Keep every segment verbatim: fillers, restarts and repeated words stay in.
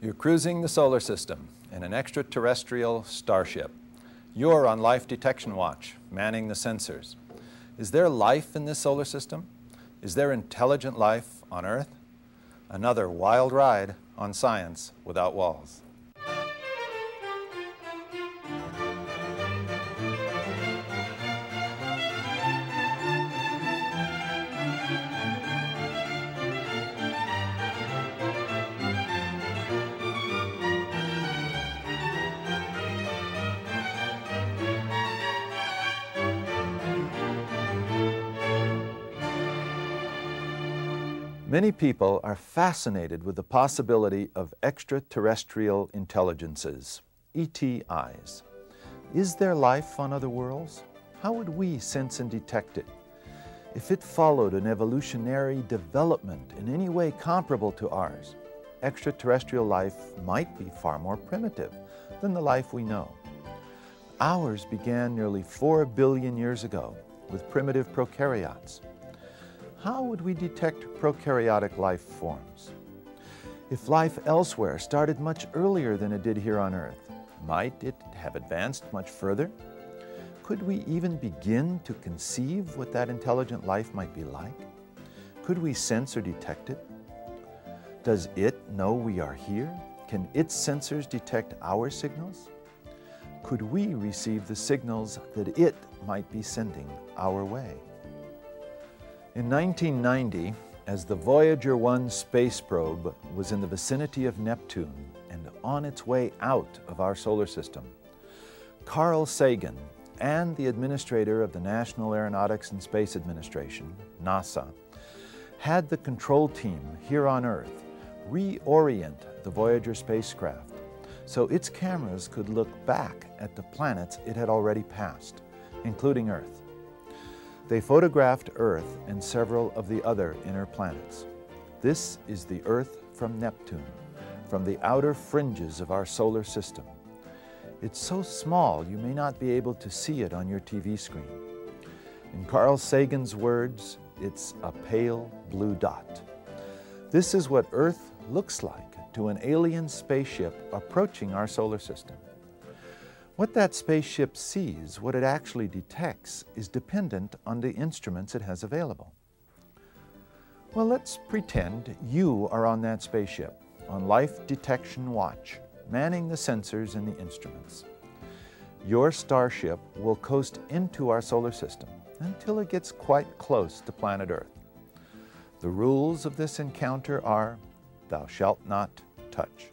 You're cruising the solar system in an extraterrestrial starship. You're on life detection watch, manning the sensors. Is there life in this solar system? Is there intelligent life on Earth? Another wild ride on Science Without Walls. Many people are fascinated with the possibility of extraterrestrial intelligences, E T Is. Is there life on other worlds? How would we sense and detect it? If it followed an evolutionary development in any way comparable to ours, extraterrestrial life might be far more primitive than the life we know. Ours began nearly four billion years ago with primitive prokaryotes. How would we detect prokaryotic life forms? If life elsewhere started much earlier than it did here on Earth, might it have advanced much further? Could we even begin to conceive what that intelligent life might be like? Could we sense or detect it? Does it know we are here? Can its sensors detect our signals? Could we receive the signals that it might be sending our way? In nineteen ninety, as the Voyager one space probe was in the vicinity of Neptune and on its way out of our solar system, Carl Sagan and the administrator of the National Aeronautics and Space Administration, NASA, had the control team here on Earth reorient the Voyager spacecraft so its cameras could look back at the planets it had already passed, including Earth. They photographed Earth and several of the other inner planets. This is the Earth from Neptune, from the outer fringes of our solar system. It's so small you may not be able to see it on your T V screen. In Carl Sagan's words, it's a pale blue dot. This is what Earth looks like to an alien spaceship approaching our solar system. What that spaceship sees, what it actually detects, is dependent on the instruments it has available. Well, let's pretend you are on that spaceship, on life detection watch, manning the sensors and the instruments. Your starship will coast into our solar system until it gets quite close to planet Earth. The rules of this encounter are, thou shalt not touch.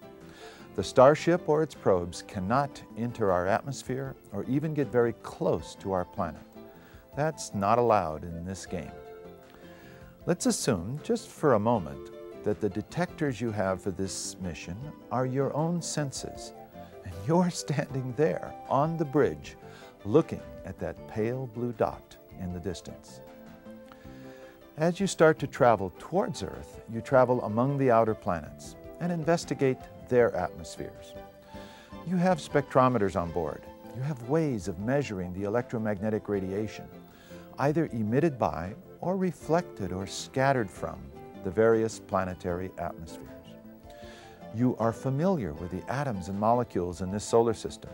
The starship or its probes cannot enter our atmosphere or even get very close to our planet. That's not allowed in this game. Let's assume, just for a moment, that the detectors you have for this mission are your own senses, and you're standing there on the bridge looking at that pale blue dot in the distance. As you start to travel towards Earth, you travel among the outer planets and investigate their atmospheres. You have spectrometers on board. You have ways of measuring the electromagnetic radiation, either emitted by or reflected or scattered from the various planetary atmospheres. You are familiar with the atoms and molecules in this solar system.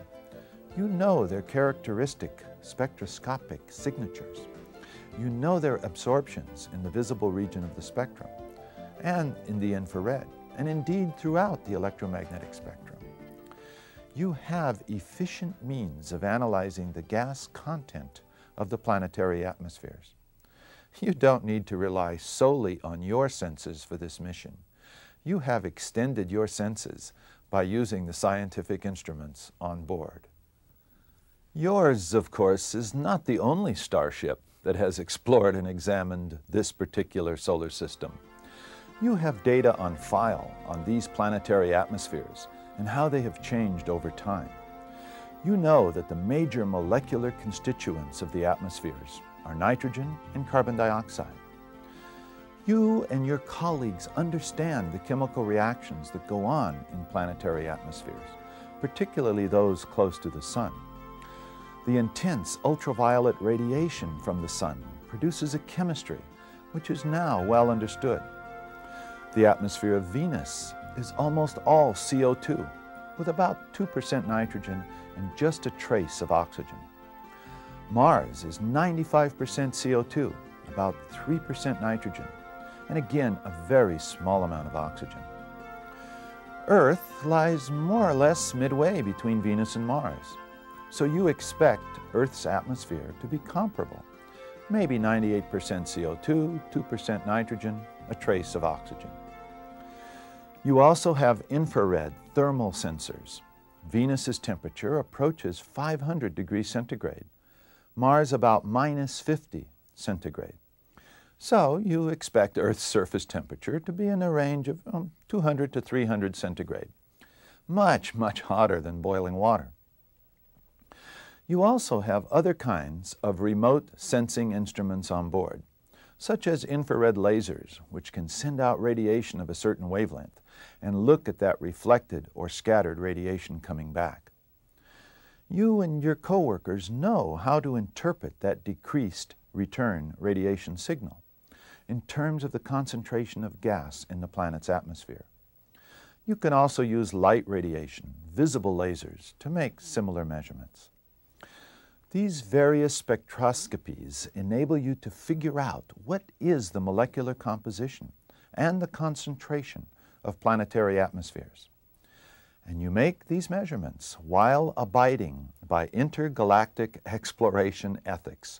You know their characteristic spectroscopic signatures. You know their absorptions in the visible region of the spectrum and in the infrared, and indeed throughout the electromagnetic spectrum. You have efficient means of analyzing the gas content of the planetary atmospheres. You don't need to rely solely on your senses for this mission. You have extended your senses by using the scientific instruments on board. Yours, of course, is not the only starship that has explored and examined this particular solar system. You have data on file on these planetary atmospheres and how they have changed over time. You know that the major molecular constituents of the atmospheres are nitrogen and carbon dioxide. You and your colleagues understand the chemical reactions that go on in planetary atmospheres, particularly those close to the sun. The intense ultraviolet radiation from the sun produces a chemistry which is now well understood. The atmosphere of Venus is almost all C O two, with about two percent nitrogen and just a trace of oxygen. Mars is ninety-five percent C O two, about three percent nitrogen, and again a very small amount of oxygen. Earth lies more or less midway between Venus and Mars, so you expect Earth's atmosphere to be comparable, maybe ninety-eight percent C O two, two percent nitrogen, a trace of oxygen. You also have infrared thermal sensors. Venus's temperature approaches five hundred degrees centigrade, Mars about minus fifty centigrade. So you expect Earth's surface temperature to be in the range of um, two hundred to three hundred centigrade, much, much hotter than boiling water. You also have other kinds of remote sensing instruments on board, such as infrared lasers, which can send out radiation of a certain wavelength and look at that reflected or scattered radiation coming back. You and your coworkers know how to interpret that decreased return radiation signal in terms of the concentration of gas in the planet's atmosphere. You can also use light radiation, visible lasers, to make similar measurements. These various spectroscopies enable you to figure out what is the molecular composition and the concentration of planetary atmospheres. And you make these measurements while abiding by intergalactic exploration ethics.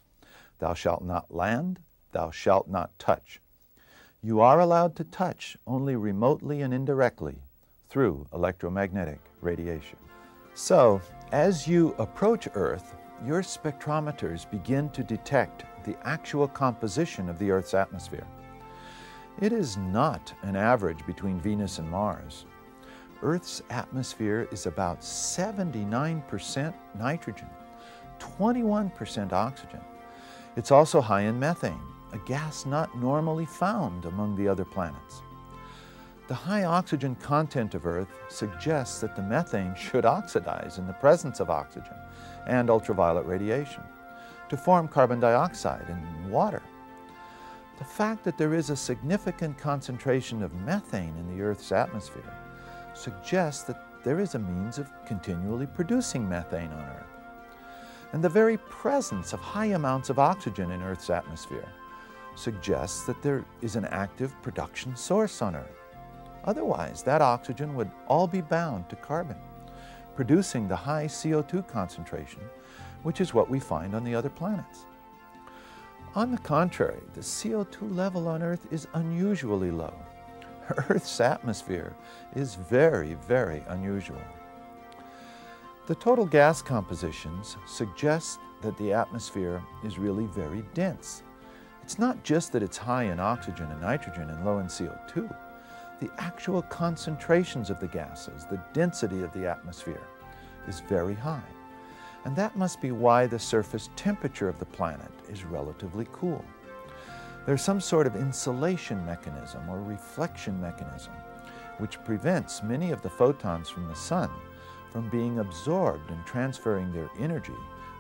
Thou shalt not land, thou shalt not touch. You are allowed to touch only remotely and indirectly through electromagnetic radiation. So, as you approach Earth, your spectrometers begin to detect the actual composition of the Earth's atmosphere. It is not an average between Venus and Mars. Earth's atmosphere is about seventy-nine percent nitrogen, twenty-one percent oxygen. It's also high in methane, a gas not normally found among the other planets. The high oxygen content of Earth suggests that the methane should oxidize in the presence of oxygen and ultraviolet radiation to form carbon dioxide and water. The fact that there is a significant concentration of methane in the Earth's atmosphere suggests that there is a means of continually producing methane on Earth. And the very presence of high amounts of oxygen in Earth's atmosphere suggests that there is an active production source on Earth. Otherwise, that oxygen would all be bound to carbon, producing the high C O two concentration, which is what we find on the other planets. On the contrary, the C O two level on Earth is unusually low. Earth's atmosphere is very, very unusual. The total gas compositions suggest that the atmosphere is really very dense. It's not just that it's high in oxygen and nitrogen and low in C O two. The actual concentrations of the gases, the density of the atmosphere, is very high. And that must be why the surface temperature of the planet is relatively cool. There's some sort of insulation mechanism or reflection mechanism which prevents many of the photons from the sun from being absorbed and transferring their energy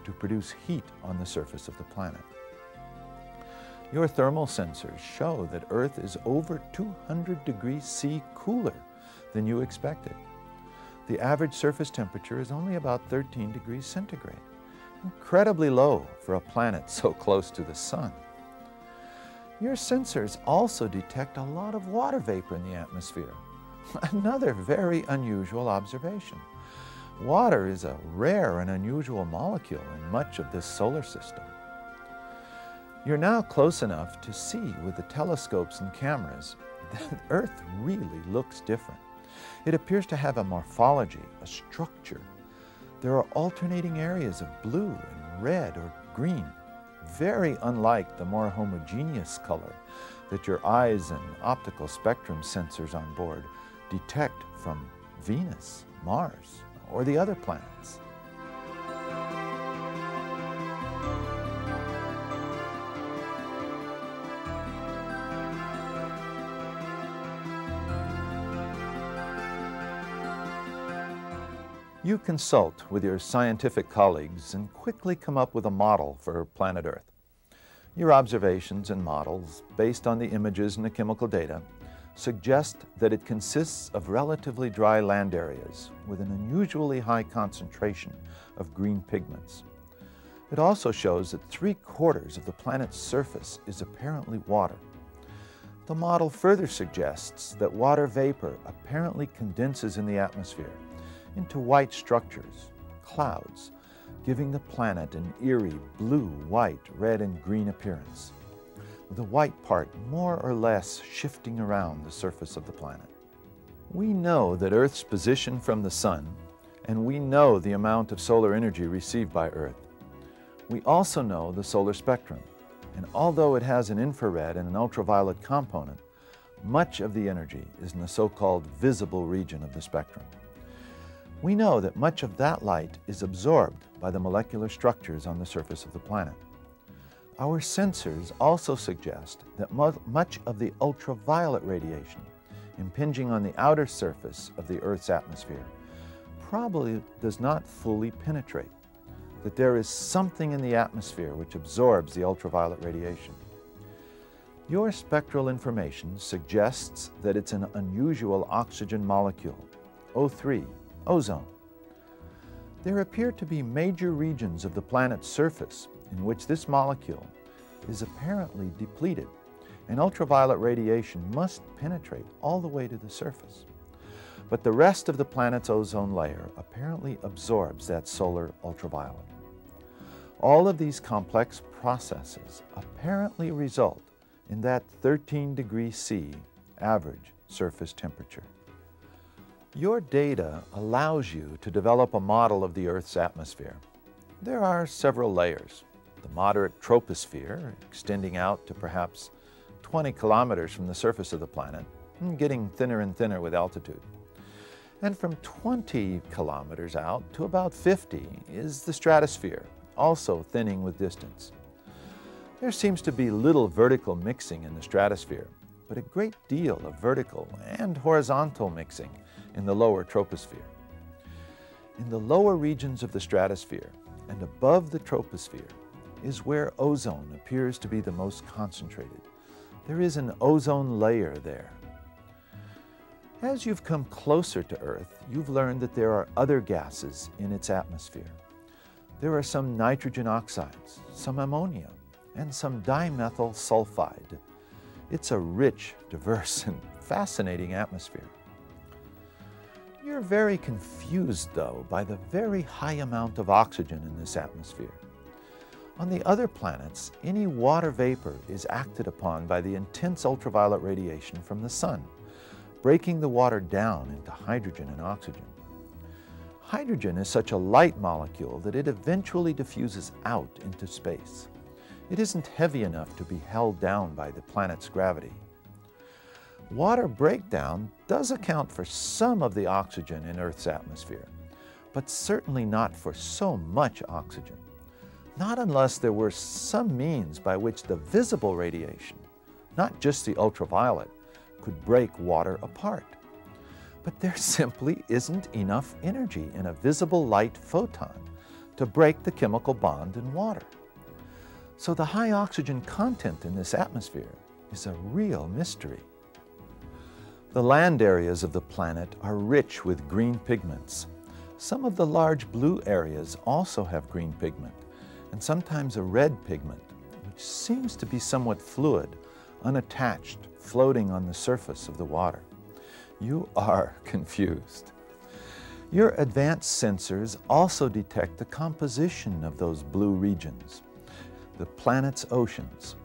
to produce heat on the surface of the planet. Your thermal sensors show that Earth is over two hundred degrees C cooler than you expected. The average surface temperature is only about thirteen degrees centigrade, incredibly low for a planet so close to the sun. Your sensors also detect a lot of water vapor in the atmosphere, another very unusual observation. Water is a rare and unusual molecule in much of this solar system. You're now close enough to see with the telescopes and cameras that Earth really looks different. It appears to have a morphology, a structure. There are alternating areas of blue and red or green, very unlike the more homogeneous color that your eyes and optical spectrum sensors on board detect from Venus, Mars, or the other planets. You consult with your scientific colleagues and quickly come up with a model for planet Earth. Your observations and models, based on the images and the chemical data, suggest that it consists of relatively dry land areas with an unusually high concentration of green pigments. It also shows that three-quarters of the planet's surface is apparently water. The model further suggests that water vapor apparently condenses in the atmosphere into white structures, clouds, giving the planet an eerie blue, white, red, and green appearance, with the white part more or less shifting around the surface of the planet. We know that Earth's position from the Sun, and we know the amount of solar energy received by Earth. We also know the solar spectrum, and although it has an infrared and an ultraviolet component, much of the energy is in the so-called visible region of the spectrum. We know that much of that light is absorbed by the molecular structures on the surface of the planet. Our sensors also suggest that mo- much of the ultraviolet radiation impinging on the outer surface of the Earth's atmosphere probably does not fully penetrate, that there is something in the atmosphere which absorbs the ultraviolet radiation. Your spectral information suggests that it's an unusual oxygen molecule, O three, ozone. There appear to be major regions of the planet's surface in which this molecule is apparently depleted, and ultraviolet radiation must penetrate all the way to the surface. But the rest of the planet's ozone layer apparently absorbs that solar ultraviolet. All of these complex processes apparently result in that thirteen degrees C average surface temperature. Your data allows you to develop a model of the Earth's atmosphere. There are several layers. The moderate troposphere, extending out to perhaps twenty kilometers from the surface of the planet, and getting thinner and thinner with altitude. And from twenty kilometers out to about fifty is the stratosphere, also thinning with distance. There seems to be little vertical mixing in the stratosphere, but a great deal of vertical and horizontal mixing in the lower troposphere. In the lower regions of the stratosphere and above the troposphere is where ozone appears to be the most concentrated. There is an ozone layer there. As you've come closer to Earth, you've learned that there are other gases in its atmosphere. There are some nitrogen oxides, some ammonia, and some dimethyl sulfide. It's a rich, diverse, and fascinating atmosphere. You're very confused, though, by the very high amount of oxygen in this atmosphere. On the other planets, any water vapor is acted upon by the intense ultraviolet radiation from the Sun, breaking the water down into hydrogen and oxygen. Hydrogen is such a light molecule that it eventually diffuses out into space. It isn't heavy enough to be held down by the planet's gravity. Water breakdown does account for some of the oxygen in Earth's atmosphere, but certainly not for so much oxygen. Not unless there were some means by which the visible radiation, not just the ultraviolet, could break water apart. But there simply isn't enough energy in a visible light photon to break the chemical bond in water. So the high oxygen content in this atmosphere is a real mystery. The land areas of the planet are rich with green pigments. Some of the large blue areas also have green pigment, and sometimes a red pigment, which seems to be somewhat fluid, unattached, floating on the surface of the water. You are confused. Your advanced sensors also detect the composition of those blue regions, the planet's oceans.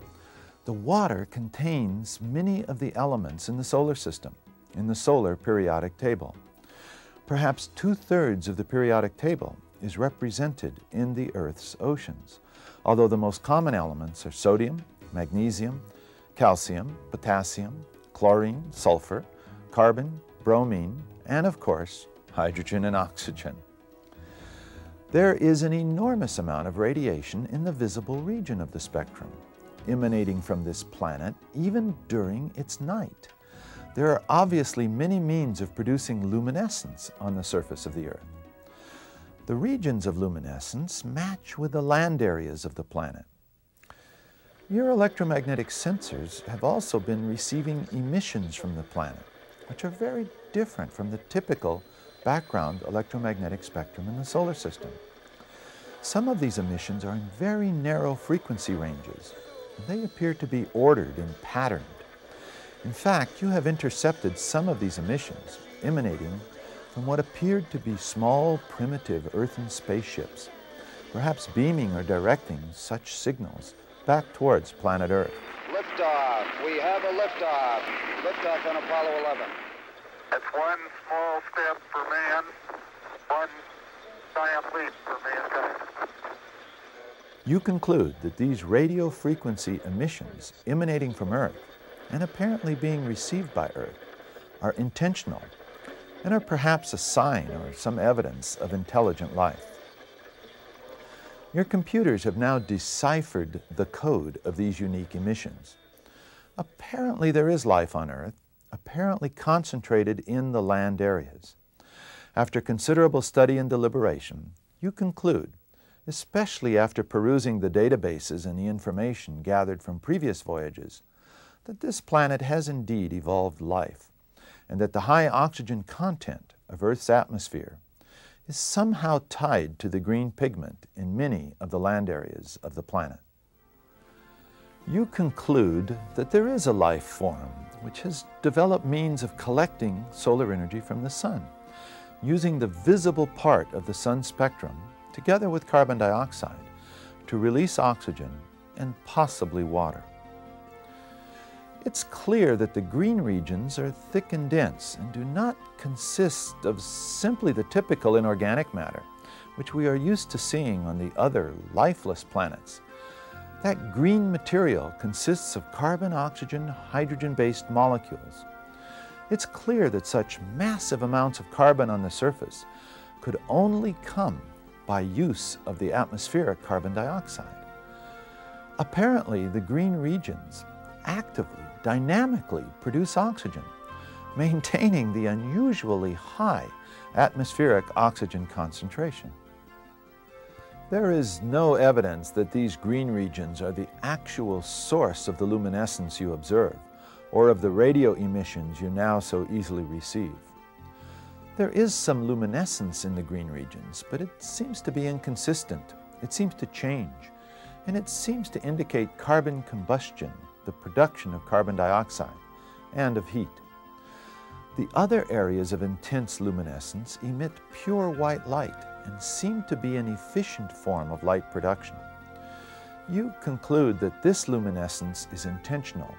The water contains many of the elements in the solar system, in the solar periodic table. Perhaps two-thirds of the periodic table is represented in the Earth's oceans, although the most common elements are sodium, magnesium, calcium, potassium, chlorine, sulfur, carbon, bromine, and of course, hydrogen and oxygen. There is an enormous amount of radiation in the visible region of the spectrum, emanating from this planet even during its night. There are obviously many means of producing luminescence on the surface of the Earth. The regions of luminescence match with the land areas of the planet. Your electromagnetic sensors have also been receiving emissions from the planet, which are very different from the typical background electromagnetic spectrum in the solar system. Some of these emissions are in very narrow frequency ranges, and they appear to be ordered and patterned. In fact, you have intercepted some of these emissions emanating from what appeared to be small, primitive earthen spaceships, perhaps beaming or directing such signals back towards planet Earth. Liftoff. We have a liftoff. Liftoff on Apollo eleven. It's one small step for man, one giant leap for mankind. You conclude that these radio frequency emissions emanating from Earth and apparently being received by Earth are intentional and are perhaps a sign or some evidence of intelligent life. Your computers have now deciphered the code of these unique emissions. Apparently there is life on Earth, apparently concentrated in the land areas. After considerable study and deliberation, you conclude, especially after perusing the databases and the information gathered from previous voyages, that this planet has indeed evolved life, and that the high oxygen content of Earth's atmosphere is somehow tied to the green pigment in many of the land areas of the planet. You conclude that there is a life form which has developed means of collecting solar energy from the sun, using the visible part of the sun's spectrum together with carbon dioxide to release oxygen and possibly water. It's clear that the green regions are thick and dense and do not consist of simply the typical inorganic matter, which we are used to seeing on the other lifeless planets. That green material consists of carbon, oxygen, hydrogen-based molecules. It's clear that such massive amounts of carbon on the surface could only come by use of the atmospheric carbon dioxide. Apparently, the green regions actively dynamically produce oxygen, maintaining the unusually high atmospheric oxygen concentration. There is no evidence that these green regions are the actual source of the luminescence you observe, or of the radio emissions you now so easily receive. There is some luminescence in the green regions, but it seems to be inconsistent. It seems to change, and it seems to indicate carbon combustion, the production of carbon dioxide and of heat. The other areas of intense luminescence emit pure white light and seem to be an efficient form of light production. You conclude that this luminescence is intentional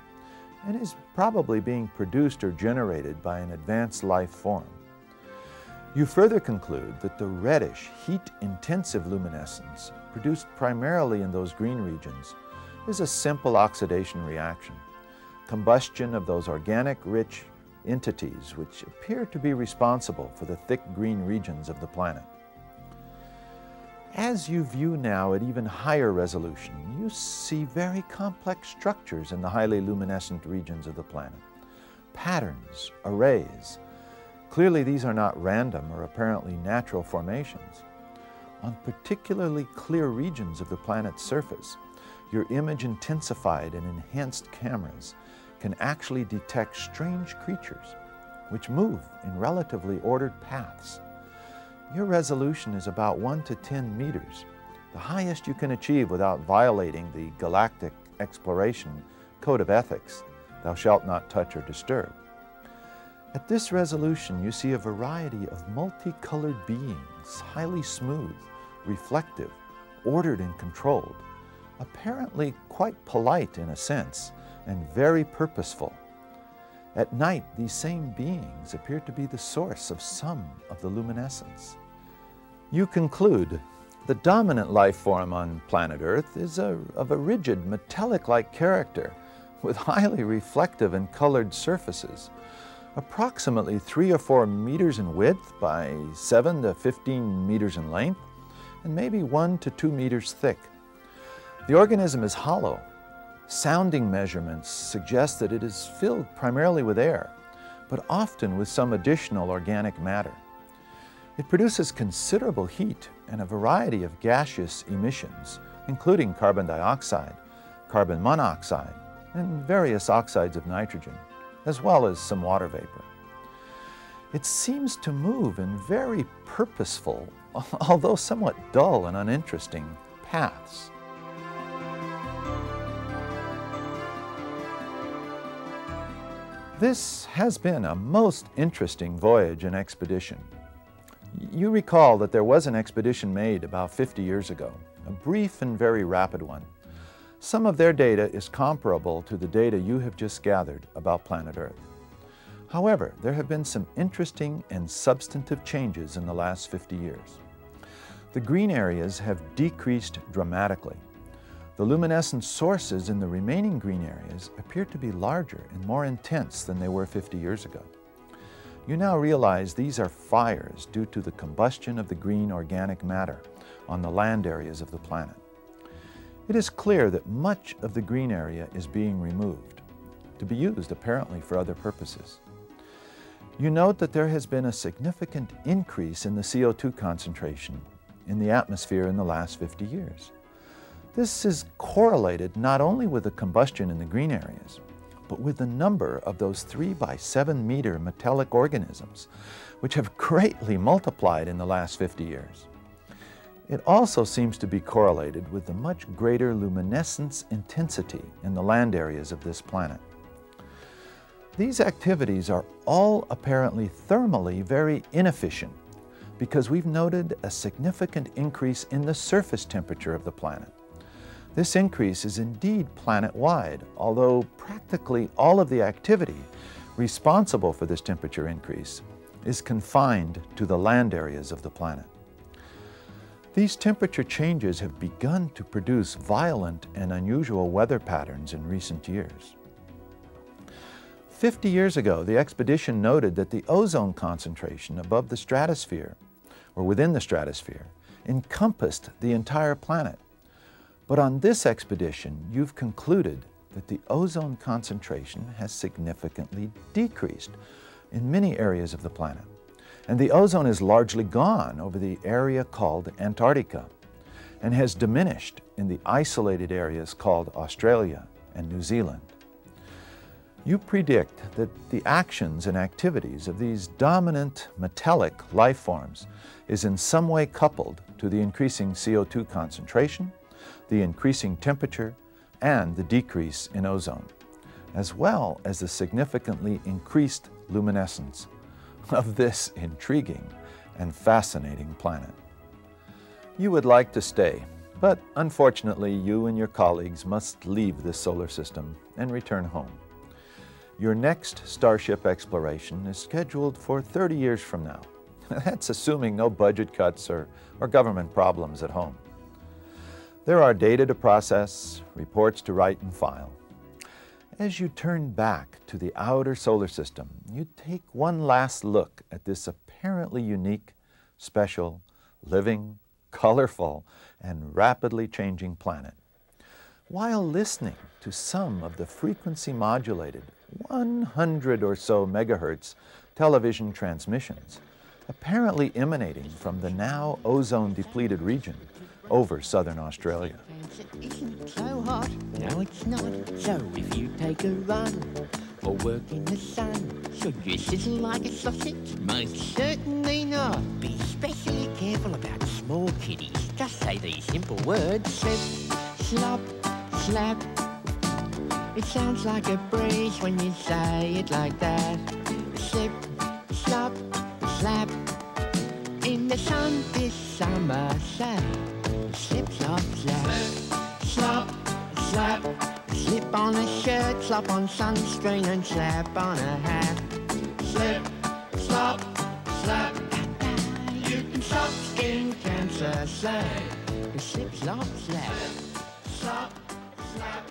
and is probably being produced or generated by an advanced life form. You further conclude that the reddish, heat-intensive luminescence produced primarily in those green regions is a simple oxidation reaction, combustion of those organic rich entities which appear to be responsible for the thick green regions of the planet. As you view now at even higher resolution, you see very complex structures in the highly luminescent regions of the planet, patterns, arrays. Clearly these are not random or apparently natural formations. On particularly clear regions of the planet's surface, your image-intensified and enhanced cameras can actually detect strange creatures which move in relatively ordered paths. Your resolution is about one to ten meters, the highest you can achieve without violating the galactic exploration code of ethics, thou shalt not touch or disturb. At this resolution, you see a variety of multicolored beings, highly smooth, reflective, ordered and controlled, apparently quite polite in a sense, and very purposeful. At night, these same beings appear to be the source of some of the luminescence. You conclude the dominant life form on planet Earth is a, of a rigid, metallic-like character with highly reflective and colored surfaces, approximately three or four meters in width by seven to fifteen meters in length, and maybe one to two meters thick. The organism is hollow. Sounding measurements suggest that it is filled primarily with air, but often with some additional organic matter. It produces considerable heat and a variety of gaseous emissions, including carbon dioxide, carbon monoxide, and various oxides of nitrogen, as well as some water vapor. It seems to move in very purposeful, although somewhat dull and uninteresting, paths. This has been a most interesting voyage and expedition. You recall that there was an expedition made about fifty years ago, a brief and very rapid one. Some of their data is comparable to the data you have just gathered about planet Earth. However, there have been some interesting and substantive changes in the last fifty years. The green areas have decreased dramatically. The luminescent sources in the remaining green areas appear to be larger and more intense than they were fifty years ago. You now realize these are fires due to the combustion of the green organic matter on the land areas of the planet. It is clear that much of the green area is being removed, to be used apparently for other purposes. You note that there has been a significant increase in the C O two concentration in the atmosphere in the last fifty years. This is correlated not only with the combustion in the green areas, but with the number of those three by seven meter metallic organisms, which have greatly multiplied in the last fifty years. It also seems to be correlated with the much greater luminescence intensity in the land areas of this planet. These activities are all apparently thermally very inefficient, because we've noted a significant increase in the surface temperature of the planet. This increase is indeed planet-wide, although practically all of the activity responsible for this temperature increase is confined to the land areas of the planet. These temperature changes have begun to produce violent and unusual weather patterns in recent years. Fifty years ago, the expedition noted that the ozone concentration above the stratosphere, or within the stratosphere, encompassed the entire planet. But on this expedition, you've concluded that the ozone concentration has significantly decreased in many areas of the planet. And the ozone is largely gone over the area called Antarctica, and has diminished in the isolated areas called Australia and New Zealand. You predict that the actions and activities of these dominant metallic life forms is in some way coupled to the increasing C O two concentration, the increasing temperature, and the decrease in ozone, as well as the significantly increased luminescence of this intriguing and fascinating planet. You would like to stay, but unfortunately you and your colleagues must leave this solar system and return home. Your next starship exploration is scheduled for thirty years from now. That's assuming no budget cuts or, or government problems at home. There are data to process, reports to write and file. As you turn back to the outer solar system, you take one last look at this apparently unique, special, living, colorful, and rapidly changing planet. While listening to some of the frequency-modulated one hundred or so megahertz television transmissions, apparently emanating from the now ozone-depleted region over southern Australia. It isn't so hot, no it's not, so if you take a run or work in the sun, should you sizzle like a sausage? Most certainly not. Be especially careful about small kiddies. Just say these simple words. Slip, slop, slap. It sounds like a breeze when you say it like that. Slip, slop, slap. In the sun this summer, say slip, slop, slap. Slop, slap. Slip on a shirt, slop on sunscreen and slap on a hat. Slip, slop, slap. You can stop skin cancer, say slip, slop, slap. Slop, slap.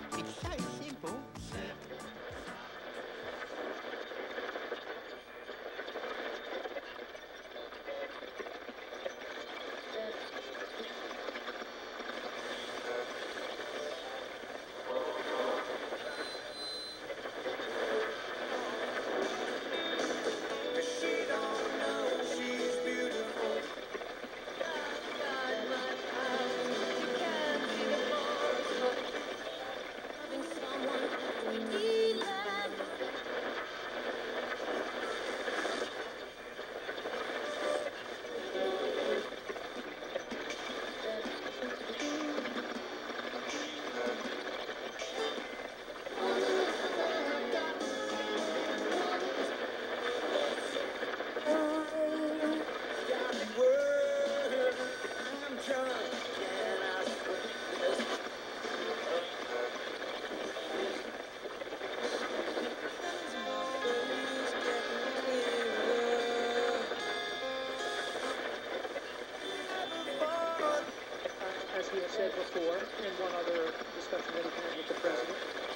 he has said before in one other discussion that he had with the president.